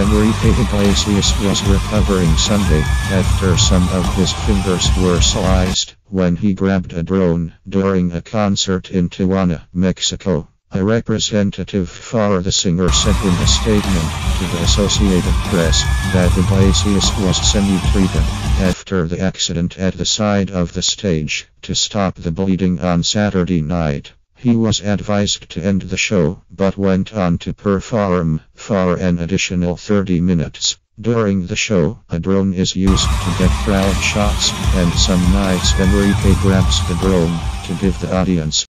Enrique Iglesias was recovering Sunday, after some of his fingers were sliced, when he grabbed a drone during a concert in Tijuana, Mexico. A representative for the singer said in a statement to the Associated Press that Iglesias was semi-treated after the accident at the side of the stage to stop the bleeding on Saturday night. He was advised to end the show, but went on to perform for an additional 30 minutes. During the show, a drone is used to get crowd shots, and some nights Enrique grabs the drone to give the audience